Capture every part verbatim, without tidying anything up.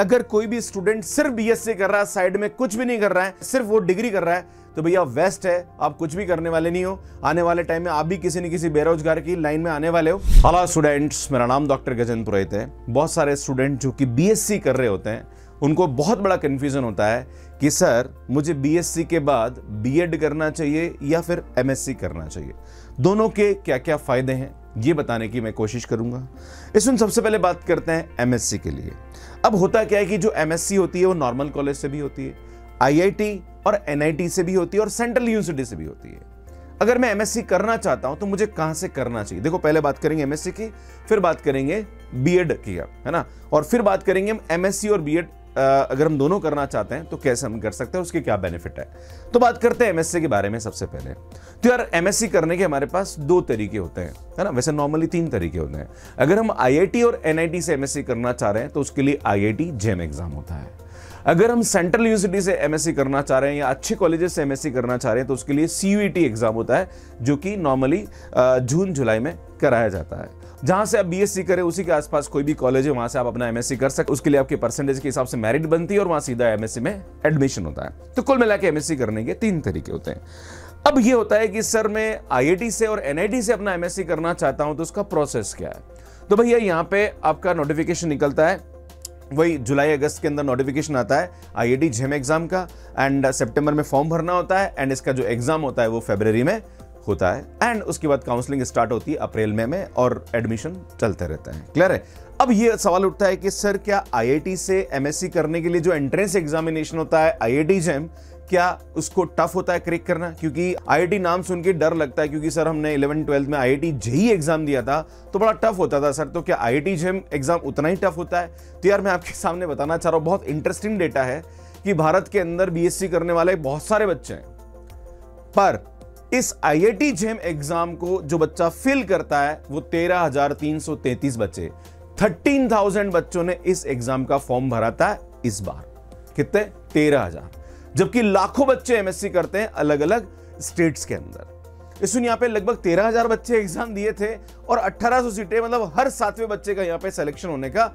अगर कोई भी स्टूडेंट सिर्फ बीएससी कर रहा है, साइड में कुछ भी नहीं कर रहा है, सिर्फ वो डिग्री कर रहा है, तो भैया वेस्ट है, आप कुछ भी करने वाले नहीं हो। आने वाले टाइम में आप भी किसी न किसी बेरोजगार की लाइन में आने वाले हो। हेलो स्टूडेंट्स, मेरा नाम डॉक्टर गजेंद्र पुरोहित है। बहुत सारे स्टूडेंट जो कि बीएससी कर रहे होते हैं उनको बहुत बड़ा कन्फ्यूजन होता है कि सर मुझे बीएससी के बाद बीएड करना चाहिए या फिर एमएससी करना चाहिए, दोनों के क्या क्या फायदे हैं ये बताने की मैं कोशिश करूंगा। इसमें सबसे पहले बात करते हैं एमएससी के लिए। अब होता क्या है कि जो एमएससी होती है वो नॉर्मल कॉलेज से भी होती है, आईआईटी और एनआईटी से भी होती है और सेंट्रल यूनिवर्सिटी से भी होती है। अगर मैं एमएससी करना चाहता हूं तो मुझे कहां से करना चाहिए? देखो, पहले बात करेंगे एमएससी की, फिर बात करेंगे बीएड की, है ना, और फिर बात करेंगे हम एमएससी और बीएड अगर हम दोनों करना चाहते हैं तो कैसे हम कर सकते हैं, उसके क्या बेनिफिट है। तो बात करते हैं एमएससी के बारे में सबसे पहले। तो यार एमएससी करने के हमारे पास दो तरीके होते हैं, है ना, वैसे नॉर्मली तीन तरीके होते हैं। अगर हम आईआईटी और एनआईटी से एमएससी करना चाह रहे हैं तो उसके लिए आईआईटी जेम एग्जाम होता है। अगर हम सेंट्रल यूनिवर्सिटी से एमएससी करना चाह रहे हैं या अच्छे कॉलेजेस से एमएससी करना चाह रहे हैं तो उसके लिए सीयूईटी एग्जाम होता है, जो कि नॉर्मली जून जुलाई में कराया जाता है। जहां से आप बीएससी करें उसी के आसपास कोई भी कॉलेज है, वहां से आप अपना एमएससी कर सकते। उसके लिए आपके परसेंटेज के हिसाब से मेरिट बनती है और वहां सीधा एमएससी में एडमिशन होता है। तो कुल मिला के एमएससी करने के तीन तरीके होते हैं। अब ये होता है कि सर मैं आईआईटी से और एनआईटी से अपना एमएससी करना चाहता हूं तो उसका प्रोसेस क्या है? तो भैया यहाँ पे आपका नोटिफिकेशन निकलता है, वही जुलाई अगस्त के अंदर नोटिफिकेशन आता है आईआईटी जेम एग्जाम का, एंड सितंबर में फॉर्म भरना होता है, एंड इसका जो एग्जाम होता है वो फरवरी में होता है, एंड उसके बाद काउंसलिंग स्टार्ट होती है अप्रैल में, में और एडमिशन चलते रहते हैं। क्लियर है? अब ये सवाल उठता है कि सर क्या आईआईटी से एमएससी करने के लिए जो एंट्रेंस एग्जामिनेशन होता है आईआईटी जेम, क्या उसको टफ होता है क्रैक करना? क्योंकि आईआईटी नाम सुन के डर लगता है, क्योंकि सर हमने इलेवन ट्वेल्थ में आईआईटी जेई एग्जाम दिया था तो बड़ा टफ होता था सर, तो क्या आईआईटी जेम एग्जाम उतना ही टफ होता है? तो यार मैं आपके सामने बताना चाह रहा हूँ, बहुत इंटरेस्टिंग डेटा है कि भारत के अंदर बीएससी करने वाले बहुत सारे बच्चे हैं, पर इस आईआईटी जेम एग्जाम को जो बच्चा फिल करता है वो तेरह हजार तीन सौ तैंतीस बच्चे, तेरह हजार बच्चों ने इस एग्जाम का फॉर्म भरा था इस बार। कितने? तेरह हजार, जबकि लाखों बच्चे एमएससी करते हैं अलग अलग स्टेट्स के अंदर। इस यहाँ पे लगभग तेरह हजार बच्चे एग्जाम दिए थे और अठारह सौ सीटें, मतलब हर सातवें बच्चे का यहाँ पे सिलेक्शन होने का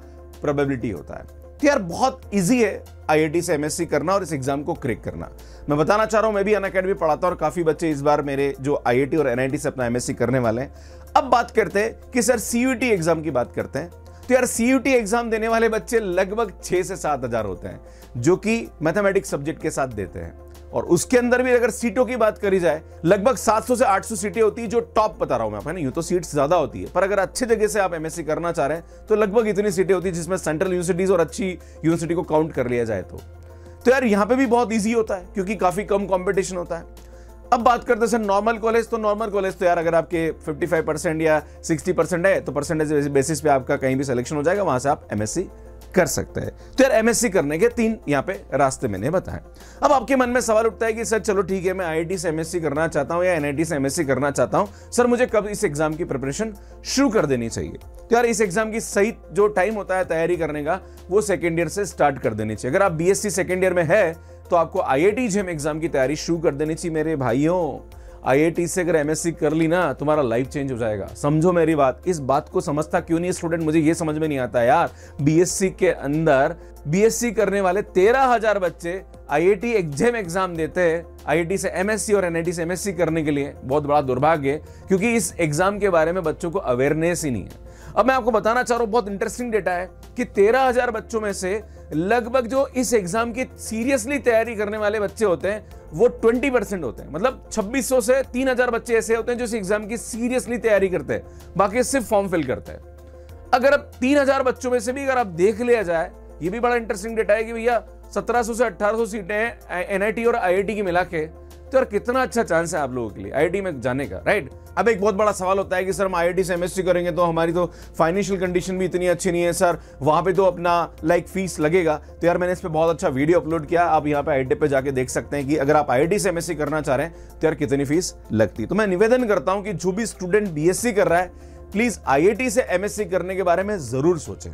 प्रोबेबिलिटी होता है। तो यार बहुत इजी है आईआईटी से एमएससी करना और इस एग्जाम को क्रैक करना। मैं बताना चाह रहा हूं, मैं भी अनअकैडमी पढ़ाता हूं और काफी बच्चे इस बार मेरे जो आईआईटी और एनआईटी से अपना एमएससी करने वाले हैं। अब बात करते हैं कि सर सीयूईटी एग्जाम की बात करते हैं। तो यार सीयूईटी एग्जाम देने वाले बच्चे लगभग छह से सात हजार होते हैं, जो कि मैथमेटिक्स सब्जेक्ट के साथ देते हैं, और उसके अंदर भी अगर सीटों की बात करी जाए लगभग सात सौ से आठ सौ सीटें होती है, जो टॉप बता रहा हूं मैं आपको, है ना, यूं तो सीट्स ज्यादा होती है, पर अगर अच्छे जगह से आप एमएससी करना चाह रहे हैं तो लगभग इतनी सीटें होती है, जिसमें सेंट्रल यूनिवर्सिटीज और अच्छी यूनिवर्सिटी को काउंट कर लिया जाए तो तो यार यहां पे भी बहुत ईजी होता है क्योंकि काफी कम कॉम्पिटिशन होता है। अब बात करते हैं सर नॉर्मल कॉलेज, तो नॉर्मल कॉलेज तो यार अगर आपके पचपन परसेंट या साठ परसेंट है तो परसेंटेज बेसिस पे आपका कहीं भी सिलेक्शन हो जाएगा, वहां से आप एमएससी कर सकते हैं। तो यार एमएससी करने के तीन यहाँ पे रास्ते मैंने बताए। अब आपके मन में सवाल उठता है कि सर चलो ठीक है, मैं आईआईटी से एमएससी करना चाहता हूं या एनआईटी से एमएससी करना चाहता हूं, सर मुझे कब इस एग्जाम की प्रिपरेशन शुरू कर देनी चाहिए? तो यार इस एग्जाम की सही जो टाइम होता है तैयारी करने का वो सेकेंड ईयर से स्टार्ट कर देनी चाहिए। अगर आप बीएससी सेकेंड ईयर में है तो आपको आईआईटी जेम एग्जाम की तैयारी शुरू कर देनी चाहिए। मेरे भाइयों, आईआईटी से अगर एमएससी कर ली ना, तुम्हारा लाइफ चेंज हो जाएगा। समझो मेरी बात, इस बात को समझता क्यों नहीं स्टूडेंट, मुझे ये समझ में नहीं आता यार। बीएससी के अंदर बीएससी करने वाले तेरह हजार बच्चे आईआईटी एग्जाम एग्जाम देते हैं आईआईटी से एमएससी और एनआईटी से एमएससी करने के लिए। बहुत बड़ा दुर्भाग्य है क्योंकि इस एग्जाम के बारे में बच्चों को अवेयरनेस ही नहीं है। अब मैं आपको बताना चाह रहा हूँ, बहुत इंटरेस्टिंग डेटा है कि तेरह हजार बच्चों में से लगभग जो इस एग्जाम की सीरियसली तैयारी करने वाले बच्चे होते हैं वो बीस परसेंट होते हैं। मतलब छब्बीस सौ से तीन हजार बच्चे ऐसे होते हैं जो इस एग्जाम की सीरियसली तैयारी करते हैं, बाकी सिर्फ फॉर्म फिल करते हैं। अगर आप तीन हजार बच्चों में से भी अगर आप देख लिया जाए, ये भी बड़ा इंटरेस्टिंग डेटा है कि भैया सत्रह सौ से अठारह सौ सीटें हैं एनआईटी और आईआईटी की मिला के, तो यार कितना अच्छा चांस है आप लोगों के लिए आईआईटी में जाने का, राइट। अब एक बहुत बड़ा सवाल होता है कि सर हम आईआईटी से एमएससी करेंगे तो हमारी तो फाइनेंशियल कंडीशन भी इतनी अच्छी नहीं है सर, वहां पे तो अपना लाइक फीस लगेगा। तो यार मैंने इस पे बहुत अच्छा वीडियो अपलोड किया, आप यहाँ पे आईआईटी पे जाके देख सकते हैं कि अगर आप आईआईटी से एमएससी करना चाह रहे हैं तो यार कितनी फीस लगती है। तो मैं निवेदन करता हूँ कि जो भी स्टूडेंट बीएससी कर रहा है प्लीज आईआईटी से एमएससी करने के बारे में जरूर सोचें।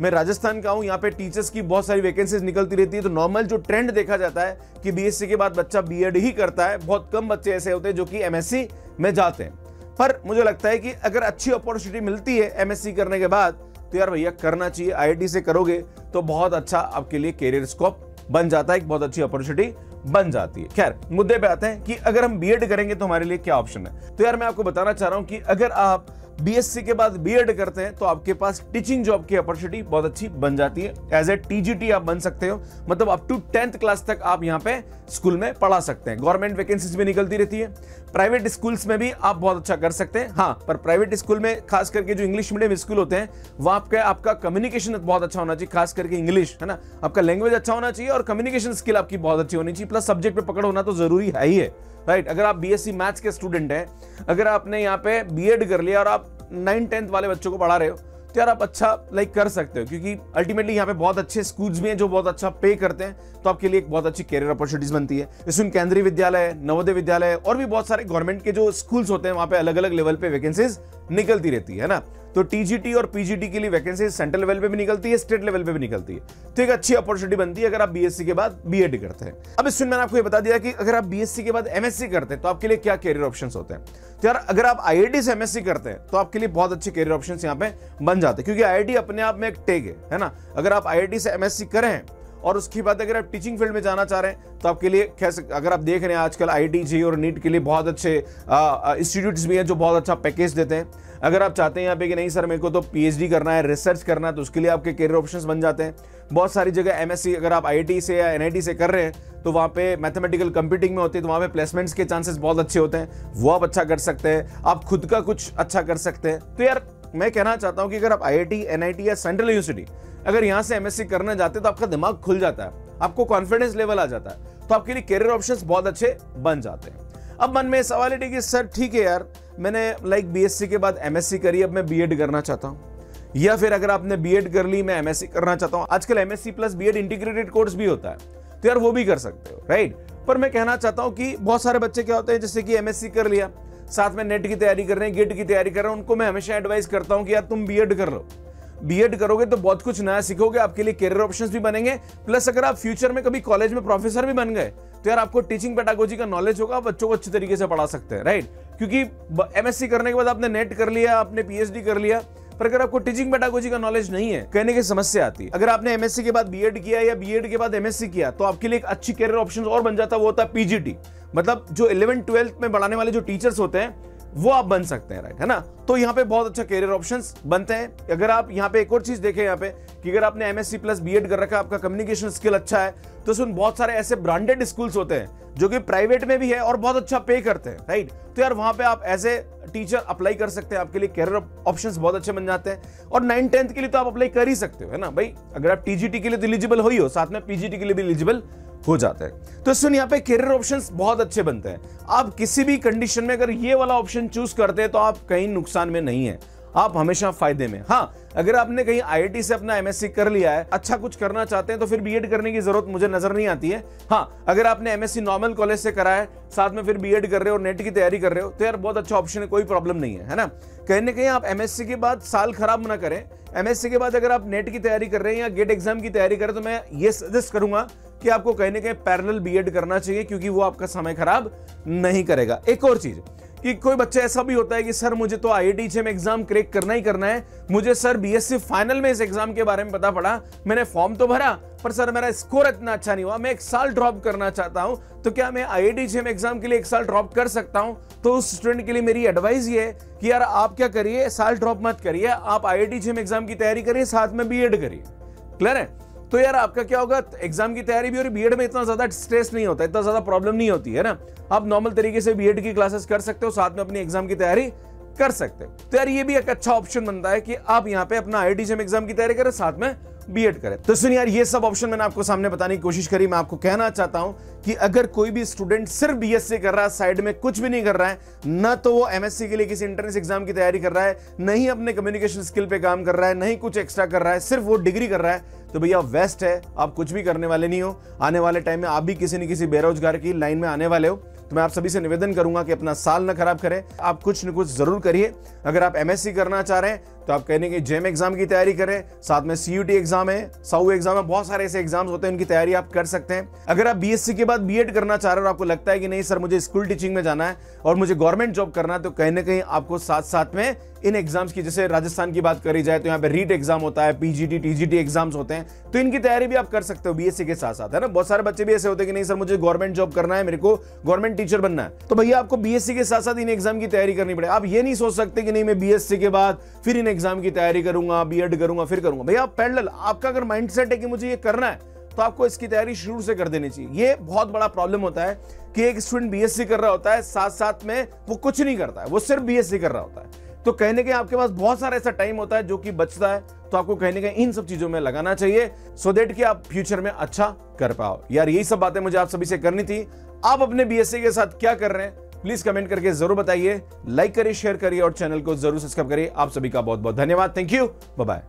मैं राजस्थान का हूँ, यहाँ पे टीचर्स की बहुत सारी वैकेंसीज निकलती रहती है, तो नॉर्मल जो ट्रेंड देखा जाता है कि बीएससी के बाद बच्चा बीएड ही करता है। बहुत कम बच्चे ऐसे होते हैं जो कि एमएससी में जाते हैं, पर मुझे लगता है कि अगर अच्छी अपॉर्चुनिटी मिलती है एमएससी करने के बाद तो यार भैया करना चाहिए। आईआईटी से करोगे तो बहुत अच्छा आपके लिए करियर स्कोप बन जाता है, एक बहुत अच्छी अपॉर्चुनिटी बन जाती है। खैर मुद्दे पे आते हैं कि अगर हम बीएड करेंगे तो हमारे लिए क्या ऑप्शन है। तो यार मैं आपको बताना चाह रहा हूं कि अगर आप बीएससी के बाद बीएड करते हैं तो आपके पास टीचिंग जॉब की अपॉर्चुनिटी बहुत अच्छी बन जाती है। एज ए टीजीटी आप बन सकते हो, मतलब अप टू टेंथ क्लास तक आप यहाँ पे स्कूल में पढ़ा सकते हैं। गवर्नमेंट वैकेंसीज भी निकलती रहती है, प्राइवेट स्कूल्स में भी आप बहुत अच्छा कर सकते हैं। हाँ, पर प्राइवेट स्कूल में खास करके जो इंग्लिश मीडियम स्कूल होते हैं वहाँ आपका आपका कम्युनिकेशन बहुत अच्छा होना चाहिए, खास करके इंग्लिश, है ना, आपका लैंग्वेज अच्छा होना चाहिए और कम्युनिकेशन स्किल आपकी बहुत अच्छी होनी चाहिए, प्लस सब्जेक्ट पे पकड़ होना तो जरूरी है ही है, राइट। अगर आप बीएससी मैथ्स के स्टूडेंट हैं, अगर आपने यहाँ पे बीएड कर लिया और आप नाइन टेंथ वाले बच्चों को पढ़ा रहे हो तो यार आप अच्छा लाइक कर सकते हो, क्योंकि अल्टीमेटली यहाँ पे बहुत अच्छे स्कूल्स भी हैं जो बहुत अच्छा पे करते हैं, तो आपके लिए एक बहुत अच्छी करियर अपॉर्चुनिटीज बनती है। इसमें केंद्रीय विद्यालय, नवोदय विद्यालय और भी बहुत सारे गवर्नमेंट के जो स्कूल्स होते हैं वहाँ पे अलग अलग लेवल पे वैकेंसीज निकलती रहती है ना। तो टीजीटी और पीजीटी के लिए वैकेंसी सेंट्रल लेवल पे भी निकलती है, स्टेट लेवल पे भी निकलती है, तो एक अच्छी अपॉर्चुनिटी बनती है अगर आप बीएससी के बाद बीएड करते हैं। अब इसमें मैंने आपको ये बता दिया कि अगर आप बीएससी के बाद एमएससी करते हैं तो आपके लिए क्या करियर ऑप्शंस होते हैं। तो यार अगर आप आईआईटी से एमएससी करते हैं तो आपके लिए बहुत अच्छे करियर ऑप्शंस यहाँ पे बन जाते हैं, क्योंकि आईआईटी अपने आप में एक टैग है, है ना। अगर आप आईआईटी से एमएससी करें और उसके बाद अगर आप टीचिंग फील्ड में जाना चाह रहे हैं तो आपके लिए कैसे, अगर आप देख रहे हैं आजकल आईआईटी जे और नीट के लिए बहुत अच्छे इंस्टीट्यूट्स भी हैं जो बहुत अच्छा पैकेज देते हैं। अगर आप चाहते हैं यहाँ पे कि नहीं सर मेरे को तो पीएचडी करना है, रिसर्च करना है, तो उसके लिए आपके करियर ऑप्शंस बन जाते हैं। बहुत सारी जगह एमएससी अगर आप आईआईटी से या एनआईटी से कर रहे हैं तो वहाँ पे मैथमेटिकल कंप्यूटिंग में होती है, तो वहाँ पे प्लेसमेंट्स के चांसेस बहुत अच्छे होते हैं, वो आप अच्छा कर सकते हैं, आप खुद का कुछ अच्छा कर सकते हैं। तो यार मैं कहना चाहता हूँ कि अगर आप आईआईटी, एनआईटी या सेंट्रल यूनिवर्सिटी अगर यहाँ से एमएससी करने जाते तो आपका दिमाग खुल जाता है, आपको कॉन्फिडेंस लेवल आ जाता है, तो आपके लिए करियर ऑप्शंस बहुत अच्छे बन जाते हैं। अब मन में सवाल है कि सर ठीक है यार मैंने लाइक बीएससी के बाद एमएससी करी, अब मैं बीएड करना चाहता हूँ, या फिर अगर आपने बीएड कर ली मैं एमएससी करना चाहता हूँ, आजकल MSc plus BEd integrated course भी होता है, तो यार वो भी कर सकते हो, राइट। पर मैं कहना चाहता हूँ कि बहुत सारे बच्चे क्या होते हैं जैसे कि एमएससी कर लिया, साथ में नेट की तैयारी कर रहे हैं, गेट की तैयारी कर रहे हैं, उनको मैं हमेशा एडवाइस करता हूँ कि यार तुम बीएड कर लो, बीएड करोगे तो बहुत कुछ नया सीखोगे, आपके लिए करियर ऑप्शंस भी बनेंगे, प्लस अगर आप फ्यूचर में कभी कॉलेज में प्रोफेसर भी बन गए तो यार आपको टीचिंग पेडागोजी का नॉलेज होगा, बच्चों को अच्छे तरीके से पढ़ा सकते हैं, राइट। क्योंकि एमएससी करने के बाद आपने नेट कर लिया, आपने पीएचडी कर लिया, पर अगर आपको टीचिंग पेडागोजी का नॉलेज नहीं है, कहने की समस्या आती है। अगर आपने एमएससी के बाद बीएड किया या बीएड के बाद एमएससी किया तो आपके लिए एक अच्छी करियर ऑप्शन और बन जाता है, वो होता है पीजीटी, मतलब जो इलेवेंथ ट्वेल्थ में पढ़ाने वाले जो टीचर्स होते हैं वो आप बन सकते हैं, राइट, है ना। तो यहाँ पे बहुत अच्छा करियर ऑप्शंस बनते हैं। अगर आप यहाँ पे एक और चीज देखें यहाँ पे कि अगर आपने एमएससी प्लस बीएड कर रखा है, आपका कम्युनिकेशन स्किल अच्छा है, तो उसमें बहुत सारे ऐसे ब्रांडेड स्कूल्स होते हैं जो कि प्राइवेट में भी है और बहुत अच्छा पे करते हैं, राइट। तो यार वहाँ पे आप एज ए टीचर अप्लाई कर सकते हैं, आपके लिए करियर ऑप्शंस बहुत अच्छे बन जाते हैं। और नाइन टेंथ के लिए तो आप अप्लाई कर ही सकते हो, है ना भाई, अगर आप टीजीटी के लिए तो एलिजिबल हो ही हो, साथ में पीजीटी के लिए भी एलिजिबल हो जाता है। तो सुन यहाँ पे करियर ऑप्शंस बहुत अच्छे बनते हैं। आप किसी भी कंडीशन में अगर ये वाला ऑप्शन चूज करते हैं तो आप कहीं नुकसान में नहीं है, आप हमेशा फायदे में। हाँ, अगर आपने कहीं आईआईटी से अपना एमएससी कर लिया है, अच्छा कुछ करना चाहते हैं, तो फिर बीएड करने की जरूरत मुझे नजर नहीं आती है। हाँ, अगर आपने एमएससी नॉर्मल कॉलेज से करा है, साथ में फिर बीएड कर रहे हो, नेट की तैयारी कर रहे हो, तो यार बहुत अच्छा ऑप्शन है, कोई प्रॉब्लम नहीं है, है ना। कहीं ना कहीं आप एमएससी के बाद साल खराब ना करें। एमएससी के बाद अगर आप नेट की तैयारी कर रहे हैं या गेट एग्जाम की तैयारी कर रहे हैं तो मैं ये सजेस्ट करूंगा कि आपको कहीं ना कहीं पैरेलल बीएड करना चाहिए, क्योंकि वो आपका समय खराब नहीं करेगा। एक और चीज कि कोई बच्चा ऐसा भी होता है कि सर मुझे तो आईआईटी जेम एग्जाम क्रैक करना ही करना है, मुझे सर बीएससी फाइनल में इस एग्जाम के बारे में पता पड़ा, मैंने फॉर्म तो भरा पर सर मेरा स्कोर इतना अच्छा नहीं हुआ, मैं एक साल ड्रॉप करना चाहता हूं, तो क्या मैं आईआईटी जेम एग्जाम के लिए एक साल ड्रॉप कर सकता हूं? तो उस स्टूडेंट के लिए मेरी एडवाइस ये है कि यार आप क्या करिए, साल ड्रॉप मत करिए, आप आईआईटी जेम एग्जाम की तैयारी करिए, साथ में बीएड करिए, क्लियर है। तो यार आपका क्या होगा, एग्जाम की तैयारी भी और बीएड में इतना ज्यादा स्ट्रेस नहीं होता, इतना ज्यादा प्रॉब्लम नहीं होती है ना, आप नॉर्मल तरीके से बीएड की क्लासेस कर सकते हो, साथ में अपनी एग्जाम की तैयारी कर सकते हो। तो यार ये भी एक अच्छा ऑप्शन बनता है कि आप यहाँ पे अपना आईआईटी जेम एग्जाम की तैयारी करें, साथ में बीएड करें। तो सुनिए यार, ये सब ऑप्शन मैंने आपको सामने बताने की कोशिश करी। मैं आपको कहना चाहता हूं कि अगर कोई भी स्टूडेंट सिर्फ बीएससी कर रहा है, साइड में कुछ भी नहीं कर रहा है, ना तो वो एमएससी के लिए किसी एंट्रेंस एग्जाम की तैयारी कर रहा है, नहीं अपने कम्युनिकेशन स्किल पे काम कर रहा है, नहीं कुछ एक्स्ट्रा कर रहा है, सिर्फ वो डिग्री कर रहा है, तो भैया वेस्ट है, आप कुछ भी करने वाले नहीं हो। आने वाले टाइम में आप भी किसी न किसी बेरोजगार की लाइन में आने वाले हो, तो मैं आप सभी से निवेदन करूंगा कि अपना साल ना खराब करें, आप कुछ न कुछ जरूर करिए। अगर आप एमएससी करना चाह रहे हैं तो आप कहेंगे जेम एग्जाम की तैयारी करें, साथ में सीयूटी एग्जाम है, साऊ एग्जाम है, बहुत सारे ऐसे एग्जाम्स होते हैं, उनकी तैयारी आप कर सकते हैं। अगर आप बीएससी के बाद बीएड करना चाह रहे हो और आपको लगता है कि नहीं सर मुझे स्कूल टीचिंग में जाना है और मुझे गवर्नमेंट जॉब करना है, तो कहीं ना कहीं आपको साथ साथ में इन एग्जाम्स की, जैसे राजस्थान की बात करी जाए तो यहाँ पे रीट एग्जाम होता है, पीजीटी टीजीटी एग्जाम्स होते हैं, तो इनकी तैयारी भी आप कर सकते हो बीएससी के साथ साथ, है ना। बहुत सारे बच्चे भी ऐसे होते हैं कि नहीं सर मुझे गवर्नमेंट जॉब करना है, मेरे को गवर्नमेंट टीचर बनना है, तो भैया आपको बीएससी के साथ साथ इन एग्जाम की तैयारी करनी पड़ेगी। आप ये नहीं सोच सकते कि नहीं मैं बीएससी के बाद फिर इन एग्जाम की तैयारी करूंगा, बीएड करूंगा, फिर करूंगा। भैया आप पैरेलल, आपका अगर माइंडसेट है कि मुझे ये करना है तो आपको इसकी तैयारी शुरू से कर देनी चाहिए। ये बहुत बड़ा प्रॉब्लम होता है कि एक स्टूडेंट बीएससी कर रहा होता है, साथ साथ में वो कुछ नहीं करता है, वो सिर्फ बीएससी कर रहा होता है। तो कहने के आपके पास बहुत सारा ऐसा टाइम होता है जो कि बचता है, तो आपको कहने के इन सब चीजों में लगाना चाहिए सो देट कि आप फ्यूचर में अच्छा कर पाओ। यार यही सब बातें मुझे आप सभी से करनी थी। आप अपने बीएससी के साथ क्या कर रहे हैं प्लीज कमेंट करके जरूर बताइए, लाइक करिए, शेयर करिए और चैनल को जरूर सब्सक्राइब करिए। आप सभी का बहुत बहुत धन्यवाद। Thank you, bye bye.